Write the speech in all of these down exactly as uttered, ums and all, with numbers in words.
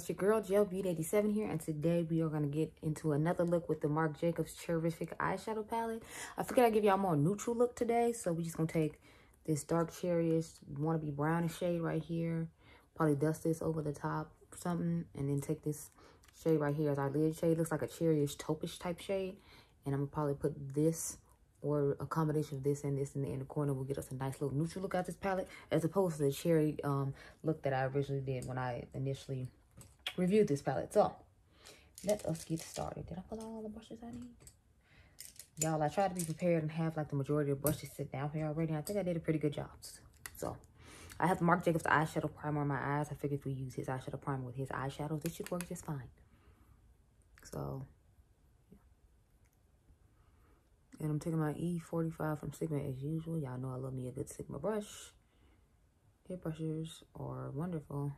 It's your girl Joe Beauty eighty-seven here, and today we are going to get into another look with the Marc Jacobs Cherrific eyeshadow palette. I figured I'd give y'all more neutral look today, so we're just going to take this dark cherryish, want to be brownish shade right here, probably dust this over the top or something, and then take this shade right here as our lid shade. Looks like a cherryish, taupe-ish type shade, and I'm going to probably put this or a combination of this and this in the inner corner will get us a nice little neutral look out this palette, as opposed to the cherry um, look that I originally did when I initially reviewed this palette. So, let us get started. Did I pull out all the brushes I need? Y'all, I tried to be prepared and have like the majority of brushes sit down here already, and I think I did a pretty good job. So, I have the Marc Jacobs eyeshadow primer on my eyes. I figured if we use his eyeshadow primer with his eyeshadows, this should work just fine. So, and I'm taking my E forty-five from Sigma as usual. Y'all know I love me a good Sigma brush. Their brushes are wonderful.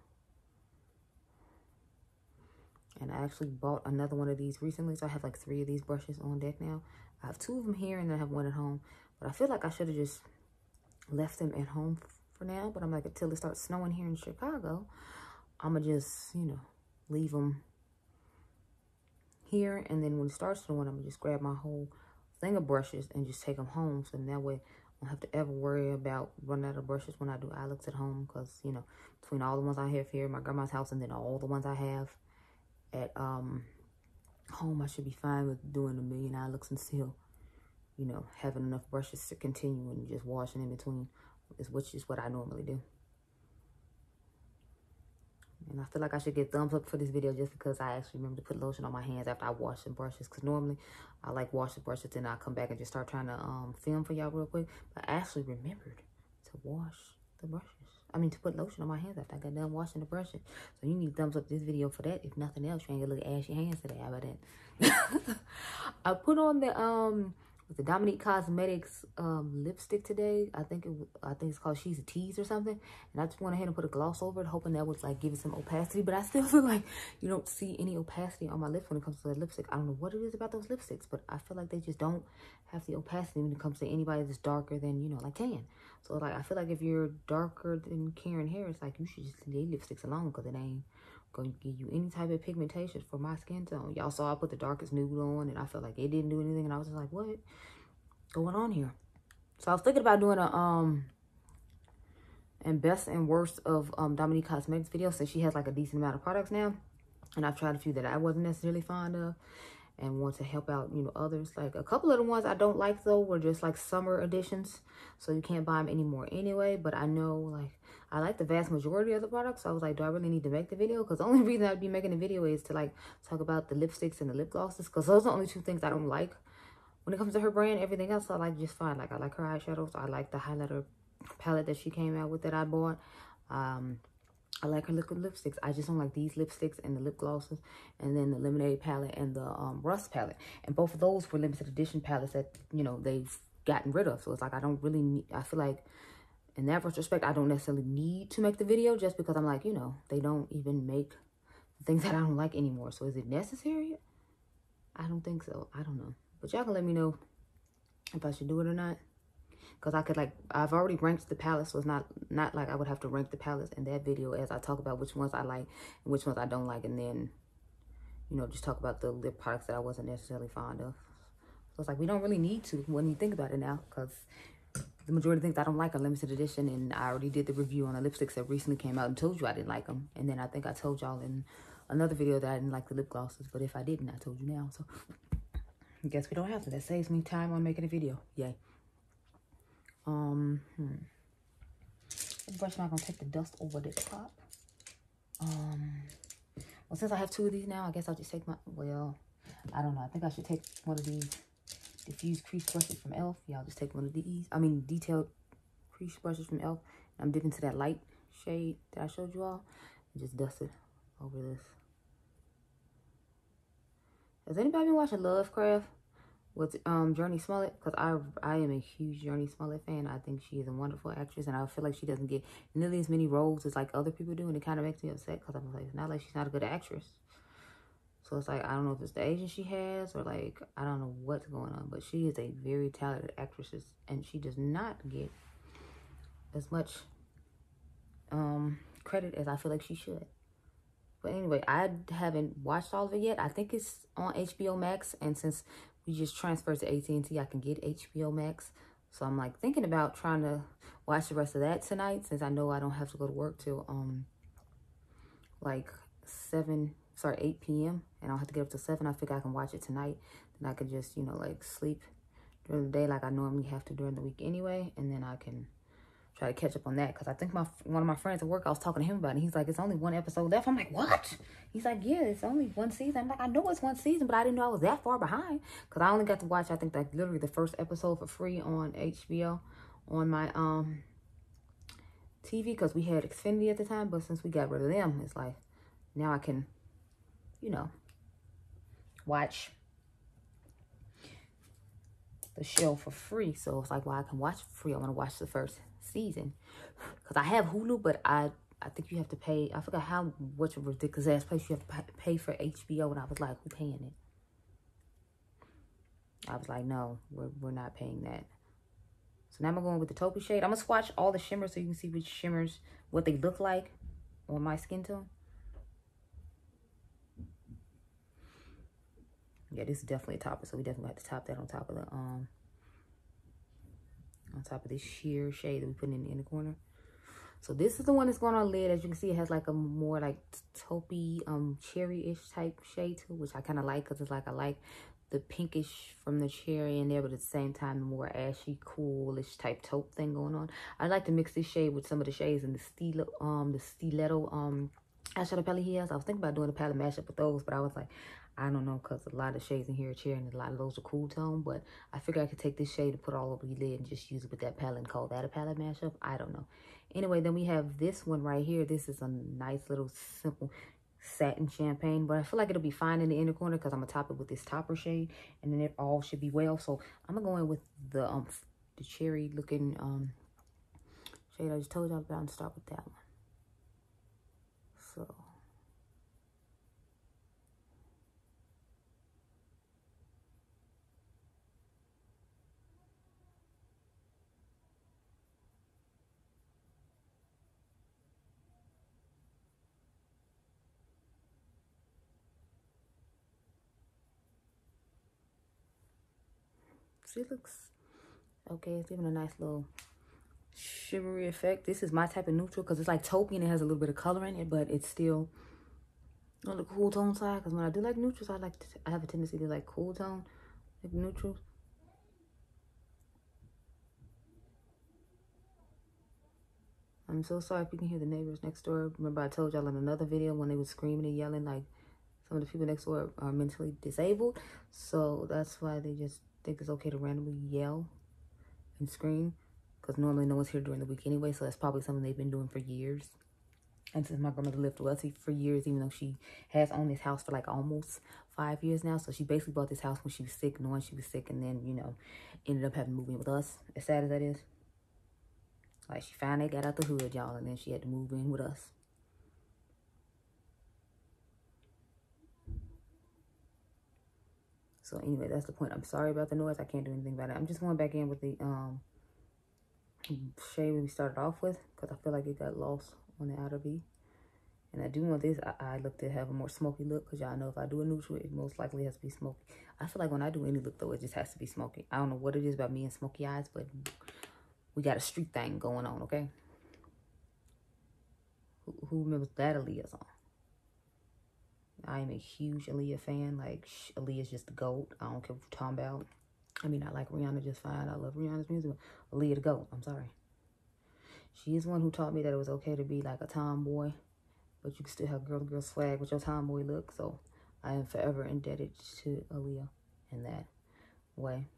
And I actually bought another one of these recently. So I have like three of these brushes on deck now. I have two of them here and then I have one at home. But I feel like I should have just left them at home for now. But I'm like, until it starts snowing here in Chicago, I'm going to just, you know, leave them here. And then when it starts snowing, I'm going to just grab my whole thing of brushes and just take them home, so that way I don't have to ever worry about running out of brushes when I do eye looks at home, because you know, between all the ones I have here at my grandma's house and then all the ones I have at um home, I should be fine with doing a million eye looks and still, you know, having enough brushes to continue and just washing in between, is which is what I normally do. And I feel like I should get thumbs up for this video just because I actually remember to put lotion on my hands after I wash the brushes. Because normally I like wash the brushes and I come back and just start trying to um, film for y'all real quick. But I actually remembered to wash the brushes. I mean to put lotion on my hands after I got done washing the brushes. So you need thumbs up this video for that. If nothing else, you ain't gonna look ashy hands today. How about that? I put on the um the Dominique Cosmetics um, lipstick today. I think it I think it's called She's a Tease or something. And I just went ahead and put a gloss over it, hoping that would like give it some opacity. But I still feel like you don't see any opacity on my lips when it comes to the lipstick. I don't know what it is about those lipsticks, but I feel like they just don't have the opacity when it comes to anybody that's darker than, you know, like tan. So like I feel like if you're darker than Karen Harris, like you should just leave lipsticks alone, because it ain't going to give you any type of pigmentation for my skin tone. Y'all saw I put the darkest nude on and I felt like it didn't do anything, and I was just like, what going on here? So I was thinking about doing a um and best and worst of um Dominique Cosmetics video, since she has like a decent amount of products now, and I've tried a few that I wasn't necessarily fond of and want to help out, you know, others. Like a couple of the ones I don't like though were just like summer editions, so you can't buy them anymore anyway. But I know like I like the vast majority of the products, so I was like, do I really need to make the video? Because the only reason I'd be making the video is to like talk about the lipsticks and the lip glosses, because those are the only two things I don't like when it comes to her brand. Everything else I like just fine. Like I like her eyeshadows, I like the highlighter palette that she came out with that I bought. um I like her liquid lipsticks. I just don't like these lipsticks and the lip glosses, and then the Lemonade palette and the um, Rust palette. And both of those were limited edition palettes that, you know, they've gotten rid of. So it's like I don't really need, I feel like in that retrospect, I don't necessarily need to make the video, just because I'm like, you know, they don't even make things that I don't like anymore. So is it necessary? I don't think so. I don't know. But y'all can let me know if I should do it or not. Because I could, like, I've already ranked the palettes, so it's not, not like I would have to rank the palettes in that video as I talk about which ones I like and which ones I don't like. And then, you know, just talk about the lip products that I wasn't necessarily fond of. So it's like, we don't really need to when you think about it now, because the majority of things I don't like are limited edition. And I already did the review on the lipsticks that recently came out and told you I didn't like them. And then I think I told y'all in another video that I didn't like the lip glosses. But if I didn't, I told you now. So I guess we don't have to. That saves me time on making a video. Yay. Um, hmm. This brush, I'm not gonna take the dust over the top. Um, well, since I have two of these now, I guess I'll just take my, well, I don't know. I think I should take one of these diffused crease brushes from e l f. Yeah, I'll just take one of these. I mean, detailed crease brushes from e l f. I'm dipping to that light shade that I showed you all. And just dust it over this. Has anybody been watching Lovecraft with um Jurnee Smollett? Because I I am a huge Jurnee Smollett fan. I think she is a wonderful actress, and I feel like she doesn't get nearly as many roles as like other people do, and it kind of makes me upset, because I'm like, it's not like she's not a good actress. So it's like, I don't know if it's the agent she has, or like, I don't know what's going on, but she is a very talented actress, and she does not get as much um credit as I feel like she should. But anyway, I haven't watched all of it yet. I think it's on H B O Max. And since we just transferred to A T and T, I can get H B O Max. So I'm like thinking about trying to watch the rest of that tonight, since I know I don't have to go to work till um like seven, sorry, eight p m And I don't have to get up till seven. I figure I can watch it tonight. Then I can just, you know, like sleep during the day like I normally have to during the week anyway. And then I can try to catch up on that, because I think my one of my friends at work, I was talking to him about it. He's like, it's only one episode left. I'm like, what? He's like, yeah, it's only one season. I'm like, I know it's one season, but I didn't know I was that far behind, because I only got to watch, I think, like literally the first episode for free on H B O on my um T V, because we had Xfinity at the time. But since we got rid of them, it's like now I can, you know, watch the show for free. So it's like, well, I can watch for free. I want to watch the first season, because I have Hulu, but I I think you have to pay. I forgot how what ridiculous ass place you have to pay for H B O, and I was like, who paying it? I was like, no, we're we're not paying that. So now I'm going with the taupey shade. I'm gonna swatch all the shimmers so you can see which shimmers, what they look like on my skin tone. Yeah, this is definitely a topper, so we definitely have to top that on top of the um on top of this sheer shade that we put in the inner corner. So this is the one that's going on lid. As you can see, it has like a more like taupey, um, cherry-ish type shade too, which I kind of like, because it's like I like the pinkish from the cherry in there, but at the same time, the more ashy, coolish type taupe thing going on. I like to mix this shade with some of the shades in the Stila, um, the stiletto um, eyeshadow palette he has. I was thinking about doing a palette mashup with those, but I was like, I don't know, because a lot of shades in here are cherry and a lot of those are cool tone, but I figure I could take this shade and put all over the lid and just use it with that palette and call that a palette mashup. I don't know. Anyway, then we have this one right here. This is a nice little simple satin champagne, but I feel like it'll be fine in the inner corner because I'm going to top it with this topper shade, and then it all should be well. So I'm going to go in with the, um, the cherry looking um, shade I just told y'all about and start with that one. So it looks okay. It's giving a nice little shimmery effect. This is my type of neutral, because it's like taupey and it has a little bit of color in it, but it's still on the cool tone side, because when I do like neutrals, I like to, I have a tendency to like cool tone, like neutrals. I'm so sorry if you can hear the neighbors next door. Remember I told y'all in another video when they were screaming and yelling, like some of the people next door are mentally disabled, so that's why they just think it's okay to randomly yell and scream, because normally no one's here during the week anyway, so that's probably something they've been doing for years. And since my grandmother lived with us for years, even though she has owned this house for like almost five years now, so she basically bought this house when she was sick, knowing she was sick, and then, you know, ended up having to move in with us, as sad as that is. Like, she finally got out the hood, y'all, and then she had to move in with us. So anyway, that's the point. I'm sorry about the noise. I can't do anything about it. I'm just going back in with the um, shade we started off with, because I feel like it got lost on the outer V. And I do want this eye look to have a more smoky look, because y'all know if I do a neutral, it most likely has to be smoky. I feel like when I do any look, though, it just has to be smoky. I don't know what it is about me and smoky eyes, but we got a street thing going on, okay? Who, who remembers that Aaliyah song? I am a huge Aaliyah fan. Like, Aaliyah's just the GOAT. I don't care what you're talking about. I mean, I like Rihanna just fine. I love Rihanna's music. Aaliyah the GOAT. I'm sorry. She is one who taught me that it was okay to be like a tomboy, but you can still have girl-to-girl swag with your tomboy look. So I am forever indebted to Aaliyah in that way.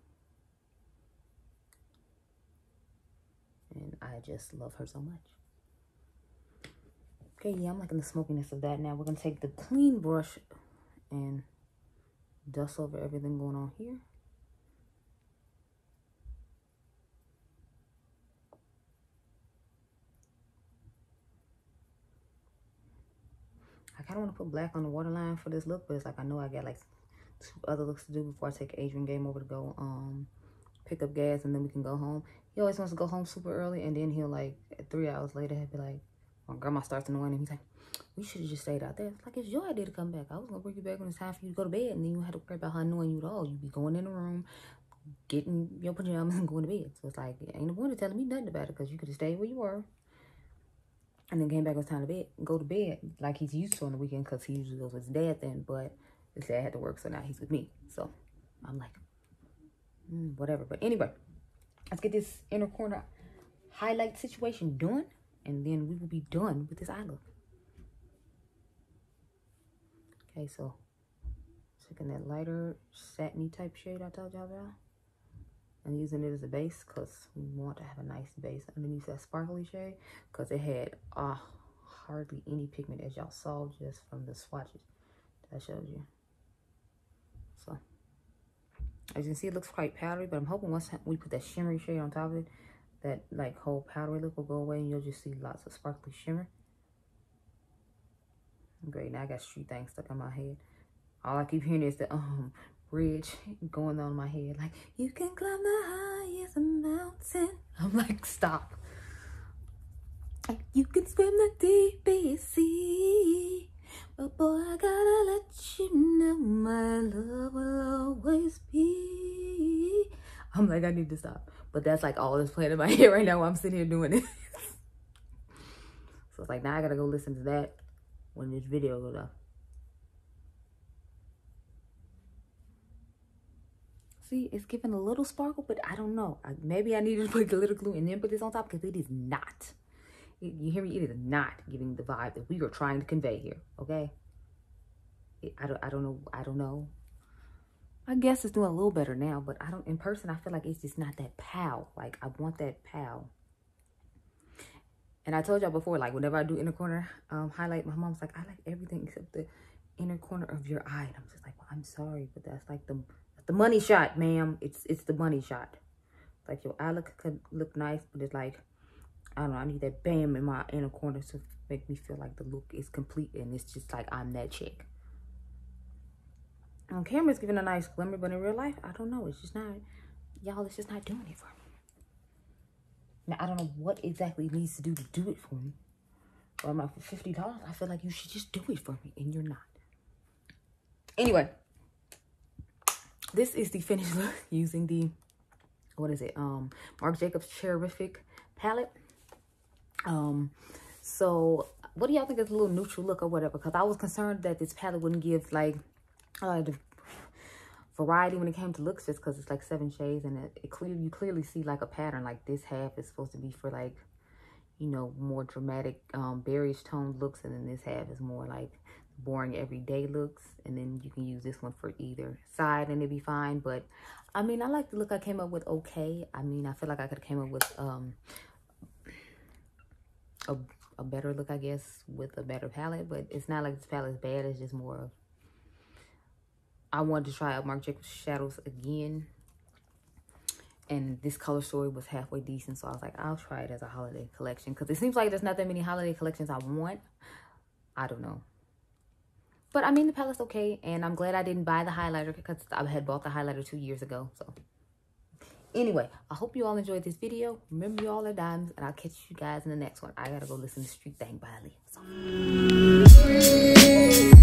And I just love her so much. Okay, yeah, I'm liking the smokiness of that. Now we're going to take the clean brush and dust over everything going on here. I kind of want to put black on the waterline for this look, but it's like I know I got like two other looks to do before I take Adrian Game over to go um, pick up gas, and then we can go home. He always wants to go home super early, and then he'll like three hours later he'll be like, My grandma starts in the morning. He's like, we should have just stayed out there. It's like, it's your idea to come back. I was going to bring you back when it's time for you to go to bed. And then you had to worry about her knowing you at all. You be going in the room, getting your pajamas and going to bed. So it's like, ain't no point telling me nothing about it because you could have stayed where you were. And then came back, it was time to bed, go to bed like he's used to on the weekend because he usually goes with his dad then. But his dad had to work, so now he's with me. So I'm like, mm, whatever. But anyway, let's get this inner corner highlight situation done. And then we will be done with this eye look. Okay, so taking that lighter satiny type shade I told y'all about and using it as a base because we want to have a nice base underneath that sparkly shade because it had uh, hardly any pigment, as y'all saw just from the swatches that I showed you. So as you can see, it looks quite powdery, but I'm hoping once we put that shimmery shade on top of it, that like whole powdery look will go away and you'll just see lots of sparkly shimmer. Great, now I got street things stuck in my head. All I keep hearing is the um bridge going on in my head. Like, you can climb the highest mountain. I'm like, stop. Like, you can swim the deepest sea. But boy, I gotta let you know my love will always be. I'm like, I need to stop. But that's like all that's playing in my head right now while I'm sitting here doing this. So it's like, now I gotta go listen to that when this video goes up. See, it's giving a little sparkle, but I don't know. I, maybe I need to put glitter glue and then put this on top because it is not. It, you hear me? It is not giving the vibe that we are trying to convey here, okay? It, I, don't, I don't know. I don't know. I guess it's doing a little better now, but I don't, in person, I feel like it's just not that pow. Like, I want that pow. And I told y'all before, like, whenever I do inner corner um, highlight, my mom's like, I like everything except the inner corner of your eye. And I'm just like, well, I'm sorry, but that's like the the money shot, ma'am. It's it's the money shot. Like, your eye look, could look nice, but it's like, I don't know, I need that bam in my inner corner to make me feel like the look is complete. And it's just like, I'm that chick. On camera, it's giving a nice glimmer, but in real life, I don't know. It's just not, y'all, it's just not doing it for me. Now, I don't know what exactly it needs to do to do it for me. Or I'm like, for fifty dollars, I feel like you should just do it for me, and you're not. Anyway, this is the finished look using the, what is it, um, Marc Jacobs Cherrific palette. Um, so, what do y'all think is a little neutral look or whatever? Because I was concerned that this palette wouldn't give, like, Uh, the variety when it came to looks, just because it's like seven shades and it, it clear, you clearly see like a pattern. Like this half is supposed to be for like, you know, more dramatic um bearish toned looks, and then this half is more like boring everyday looks, and then you can use this one for either side and it'd be fine. But I mean, I like the look I came up with. Okay, I mean, I feel like I could have came up with um a, a better look, I guess, with a better palette. But it's not like this palette is bad, it's just more of, I wanted to try out Marc Jacobs shadows again, and this color story was halfway decent, so I was like, I'll try it as a holiday collection, because it seems like there's not that many holiday collections I want. I don't know. But I mean, the palette's okay, and I'm glad I didn't buy the highlighter, because I had bought the highlighter two years ago. So anyway, I hope you all enjoyed this video. Remember, you all are dimes, and I'll catch you guys in the next one. I gotta go listen to Street Thang by Aaliyah.